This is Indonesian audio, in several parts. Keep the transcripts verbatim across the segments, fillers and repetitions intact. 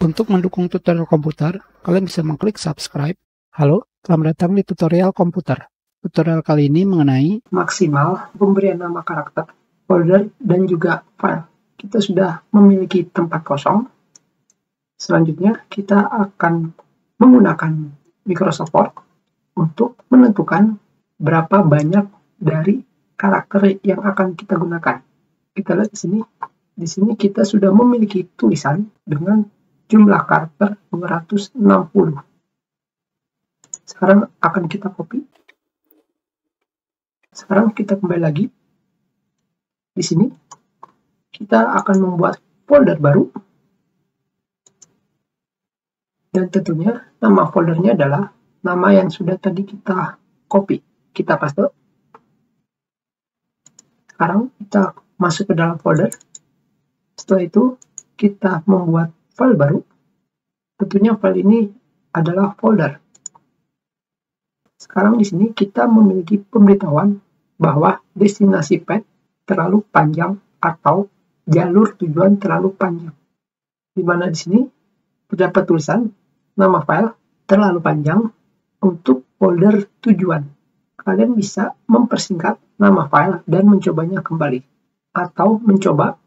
Untuk mendukung tutorial komputer, kalian bisa mengklik subscribe. Halo, selamat datang di tutorial komputer. Tutorial kali ini mengenai maksimal, pemberian nama karakter, folder, dan juga file. Kita sudah memiliki tempat kosong. Selanjutnya, kita akan menggunakan Microsoft Word untuk menentukan berapa banyak dari karakter yang akan kita gunakan. Kita lihat di sini. Di sini kita sudah memiliki tulisan dengan jumlah karakter dua ratus enam puluh. Sekarang akan kita copy. Sekarang kita kembali lagi. Di sini kita akan membuat folder baru. Dan tentunya nama foldernya adalah nama yang sudah tadi kita copy. Kita paste. Sekarang kita masuk ke dalam folder. Setelah itu, kita membuat file baru. Tentunya file ini adalah folder. Sekarang di sini kita memiliki pemberitahuan bahwa destinasi path terlalu panjang atau jalur tujuan terlalu panjang. Di mana di sini terdapat tulisan nama file terlalu panjang untuk folder tujuan. Kalian bisa mempersingkat nama file dan mencobanya kembali atau mencoba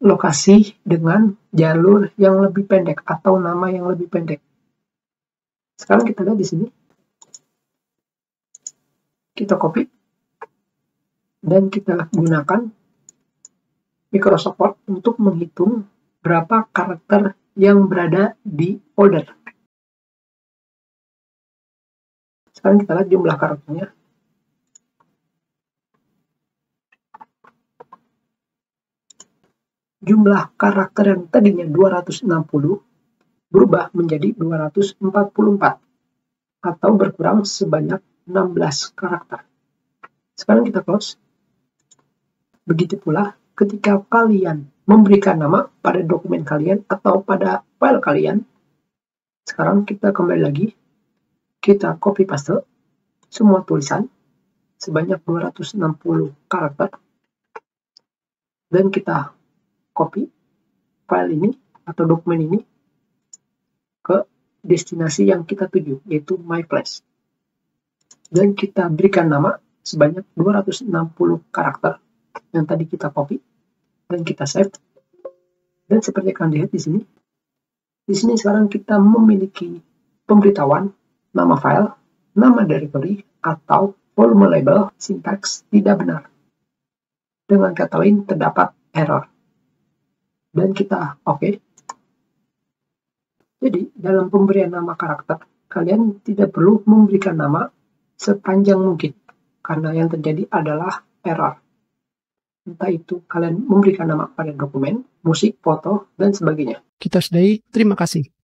lokasi dengan jalur yang lebih pendek atau nama yang lebih pendek. Sekarang kita lihat di sini. Kita copy. Dan kita gunakan Microsoft Word untuk menghitung berapa karakter yang berada di folder. Sekarang kita lihat jumlah karakternya. Jumlah karakter yang tadinya dua ratus enam puluh berubah menjadi dua ratus empat puluh empat atau berkurang sebanyak enam belas karakter. Sekarang kita close. Begitu pula ketika kalian memberikan nama pada dokumen kalian atau pada file kalian. Sekarang kita kembali lagi. Kita copy paste semua tulisan sebanyak dua ratus enam puluh karakter. Dan kita copy file ini atau dokumen ini ke destinasi yang kita tuju, yaitu My Place. Dan kita berikan nama sebanyak dua ratus enam puluh karakter yang tadi kita copy dan kita save. Dan seperti yang dilihat di sini, di sini sekarang kita memiliki pemberitahuan nama file, nama directory, atau volume label sintaks tidak benar. Dengan kata lain terdapat error. Dan kita oke. Okay. Jadi, dalam pemberian nama karakter, kalian tidak perlu memberikan nama sepanjang mungkin, karena yang terjadi adalah error. Entah itu kalian memberikan nama pada dokumen, musik, foto, dan sebagainya. Kita sudahi, terima kasih.